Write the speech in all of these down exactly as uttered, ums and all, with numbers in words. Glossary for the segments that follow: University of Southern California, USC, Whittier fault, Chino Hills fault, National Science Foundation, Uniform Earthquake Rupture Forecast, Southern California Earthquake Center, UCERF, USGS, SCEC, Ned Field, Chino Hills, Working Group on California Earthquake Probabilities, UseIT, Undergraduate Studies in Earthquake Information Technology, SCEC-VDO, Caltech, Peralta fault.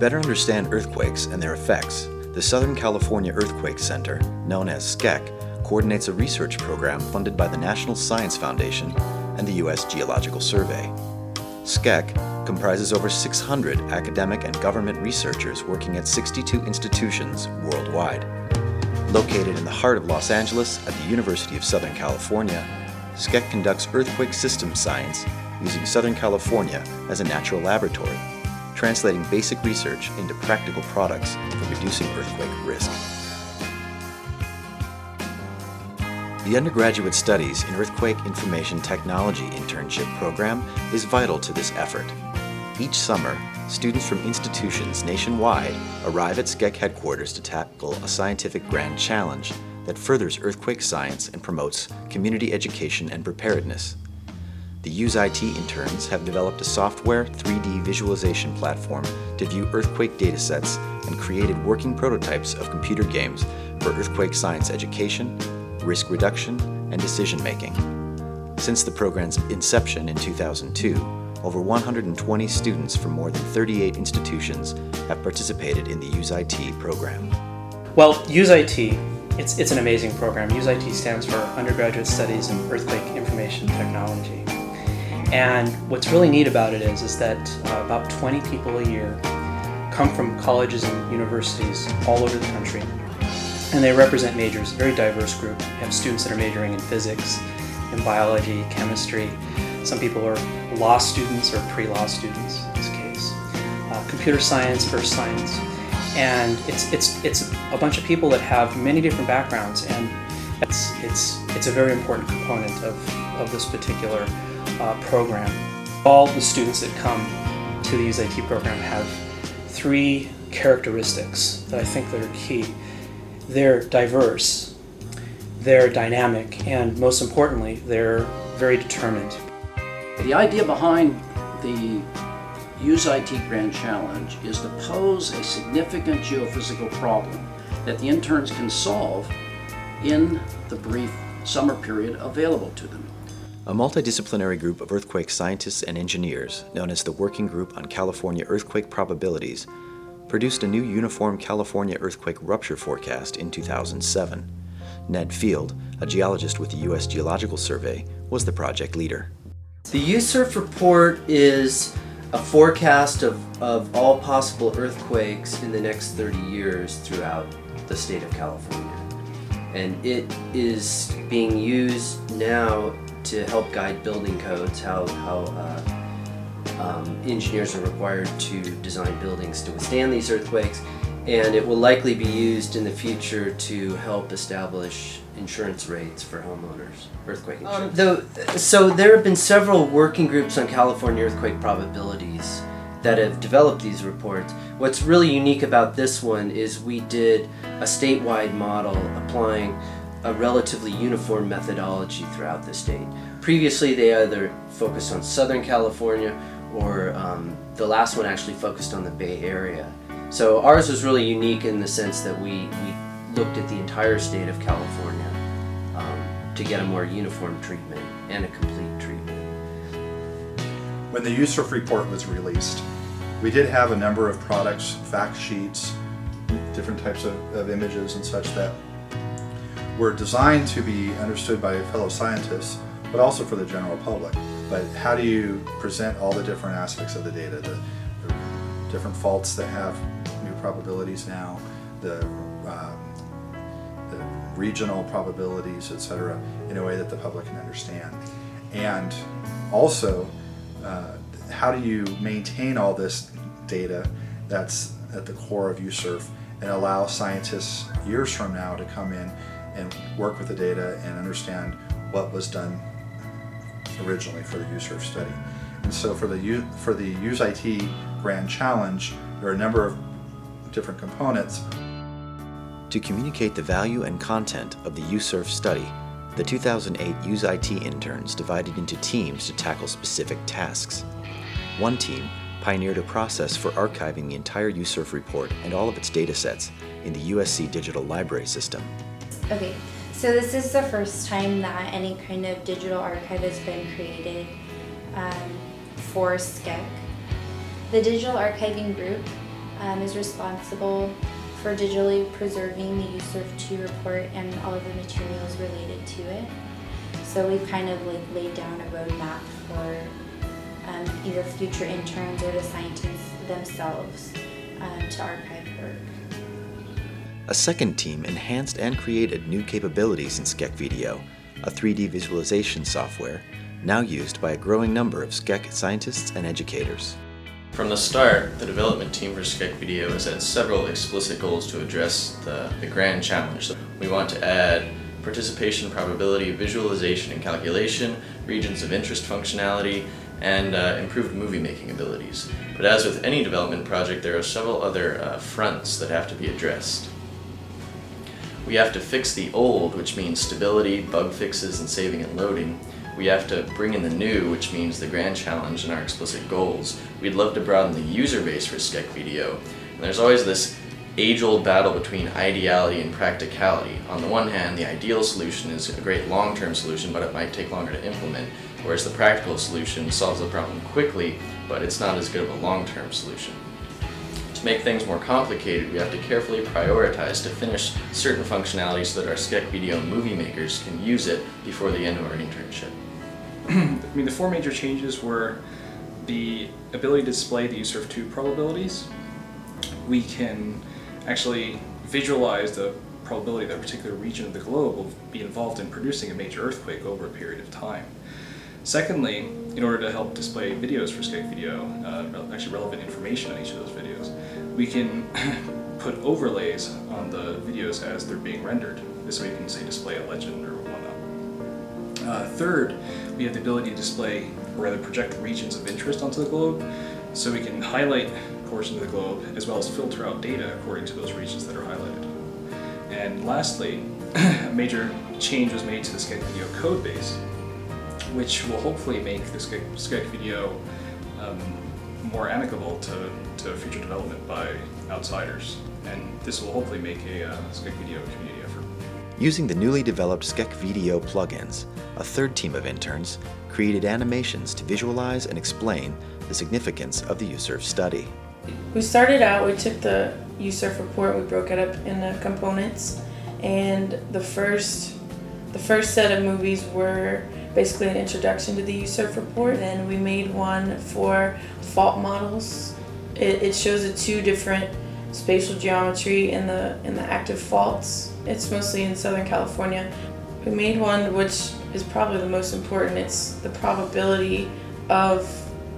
better understand earthquakes and their effects, the Southern California Earthquake Center, known as S C E C, coordinates a research program funded by the National Science Foundation and the U S Geological Survey. S C E C comprises over six hundred academic and government researchers working at sixty-two institutions worldwide. Located in the heart of Los Angeles at the University of Southern California, S C E C conducts earthquake system science using Southern California as a natural laboratory, translating basic research into practical products for reducing earthquake risk. The Undergraduate Studies in Earthquake Information Technology internship program is vital to this effort. Each summer, students from institutions nationwide arrive at S C E C headquarters to tackle a scientific grand challenge that furthers earthquake science and promotes community education and preparedness. The UseIT interns have developed a software three D visualization platform to view earthquake datasets and created working prototypes of computer games for earthquake science education, risk reduction, and decision-making. Since the program's inception in two thousand two, over one hundred twenty students from more than thirty-eight institutions have participated in the UseIT program. Well, UseIT, it's, it's an amazing program. UseIT stands for Undergraduate Studies in Earthquake Information Technology. And what's really neat about it is, is that uh, about twenty people a year come from colleges and universities all over the country, and they represent majors, a very diverse group. You have students that are majoring in physics, in biology, chemistry. Some people are law students or pre-law students in this case. Uh, computer science, earth science. And it's, it's, it's a bunch of people that have many different backgrounds, and it's, it's, it's a very important component of, of this particular Uh, program. All the students that come to the UseIT program have three characteristics that I think that are key. They're diverse, they're dynamic, and most importantly, they're very determined. The idea behind the UseIT Grand Challenge is to pose a significant geophysical problem that the interns can solve in the brief summer period available to them. A multidisciplinary group of earthquake scientists and engineers, known as the Working Group on California Earthquake Probabilities, produced a new uniform California earthquake rupture forecast in two thousand seven. Ned Field, a geologist with the U S Geological Survey, was the project leader. The UCERF report is a forecast of, of all possible earthquakes in the next thirty years throughout the state of California. And it is being used now to help guide building codes, how, how uh, um, engineers are required to design buildings to withstand these earthquakes, and it will likely be used in the future to help establish insurance rates for homeowners, earthquake insurance. Um, though, so there have been several working groups on California earthquake probabilities that have developed these reports. What's really unique about this one is we did a statewide model applying a relatively uniform methodology throughout the state. Previously, they either focused on Southern California or um, the last one actually focused on the Bay Area. So ours was really unique in the sense that we, we looked at the entire state of California um, to get a more uniform treatment and a complete treatment. When the UCERF report was released, we did have a number of products, fact sheets, different types of, of images and such that were designed to be understood by fellow scientists, but also for the general public. But how do you present all the different aspects of the data, the, the different faults that have new probabilities now, the, um, the regional probabilities, et cetera, in a way that the public can understand? And also, uh, how do you maintain all this data that's at the core of UCERF and allow scientists years from now to come in and work with the data and understand what was done originally for the UCERF study? And so for the U, for the UseIT Grand Challenge, there are a number of different components. To communicate the value and content of the UCERF study, the two thousand eight UseIT interns divided into teams to tackle specific tasks. One team pioneered a process for archiving the entire UCERF report and all of its datasets in the U S C digital library system. Okay, so this is the first time that any kind of digital archive has been created um, for S C E C. The digital archiving group um, is responsible for digitally preserving the U C E R F two report and all of the materials related to it. So we've kind of like laid down a roadmap for um, either future interns or the scientists themselves um, to archive work. A second team enhanced and created new capabilities in S C E C V D O, a three D visualization software now used by a growing number of S C E C scientists and educators. From the start, the development team for S C E C V D O has had several explicit goals to address the, the grand challenge. We want to add participation probability, visualization and calculation, regions of interest functionality, and uh, improved movie-making abilities. But as with any development project, there are several other uh, fronts that have to be addressed. We have to fix the old, which means stability, bug fixes, and saving and loading. We have to bring in the new, which means the grand challenge and our explicit goals. We'd love to broaden the user base for S C E C V D O. And there's always this age-old battle between ideality and practicality. On the one hand, the ideal solution is a great long-term solution, but it might take longer to implement, whereas the practical solution solves the problem quickly, but it's not as good of a long-term solution. To make things more complicated, we have to carefully prioritize to finish certain functionality so that our S C E C V D O movie makers can use it before the end of our internship. I mean, the four major changes were the ability to display the U C E R F two probabilities. We can actually visualize the probability that a particular region of the globe will be involved in producing a major earthquake over a period of time. Secondly, in order to help display videos for S C E C V D O, uh, actually relevant information on each of those videos, we can put overlays on the videos as they're being rendered. This way you can, say, display a legend or whatnot. Uh, third, we have the ability to display, or rather project, regions of interest onto the globe, so we can highlight portions of the globe as well as filter out data according to those regions that are highlighted. And lastly, a major change was made to the S C E C V D O codebase, which will hopefully make the S C E C V D O um, more amicable to, to future development by outsiders. And this will hopefully make a uh, S C E C V D O community effort. Using the newly developed S C E C V D O plugins, a third team of interns created animations to visualize and explain the significance of the U C E R F study. We started out, we took the U C E R F report, we broke it up into components, and the first, the first set of movies were basically an introduction to the U C E R F report. Then we made one for fault models. It, it shows the two different spatial geometry in the, in the active faults. It's mostly in Southern California. We made one which is probably the most important. It's the probability of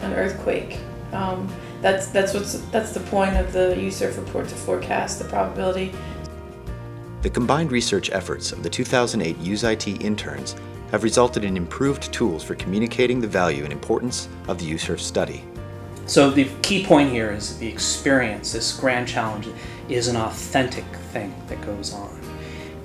an earthquake. Um, That's, that's, what's, that's the point of the U C E R F report, to forecast the probability. The combined research efforts of the two thousand eight UseIT interns have resulted in improved tools for communicating the value and importance of the U C E R F study. So the key point here is the experience. This grand challenge is an authentic thing that goes on.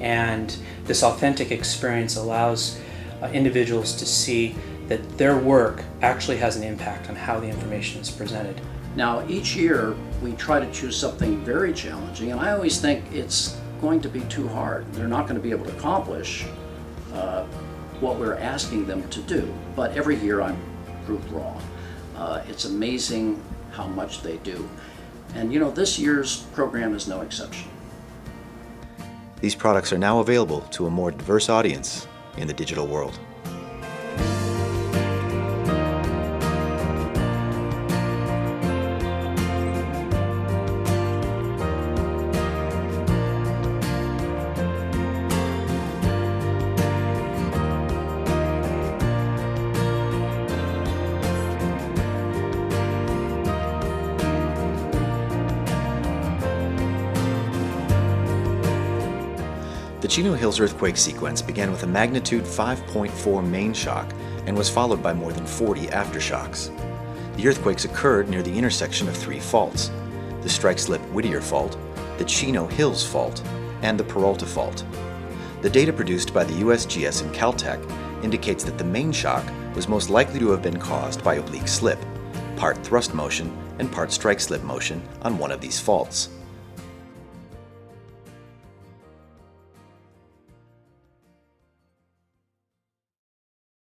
And this authentic experience allows uh, individuals to see that their work actually has an impact on how the information is presented. Now, each year we try to choose something very challenging, and I always think it's going to be too hard. They're not going to be able to accomplish uh, what we're asking them to do, but every year I'm proved wrong. Uh, it's amazing how much they do. And you know, this year's program is no exception. These products are now available to a more diverse audience in the digital world. The Chino Hills earthquake sequence began with a magnitude five point four main shock and was followed by more than forty aftershocks. The earthquakes occurred near the intersection of three faults: the strike-slip Whittier fault, the Chino Hills fault, and the Peralta fault. The data produced by the U S G S and Caltech indicates that the main shock was most likely to have been caused by oblique slip, part thrust motion and part strike-slip motion on one of these faults.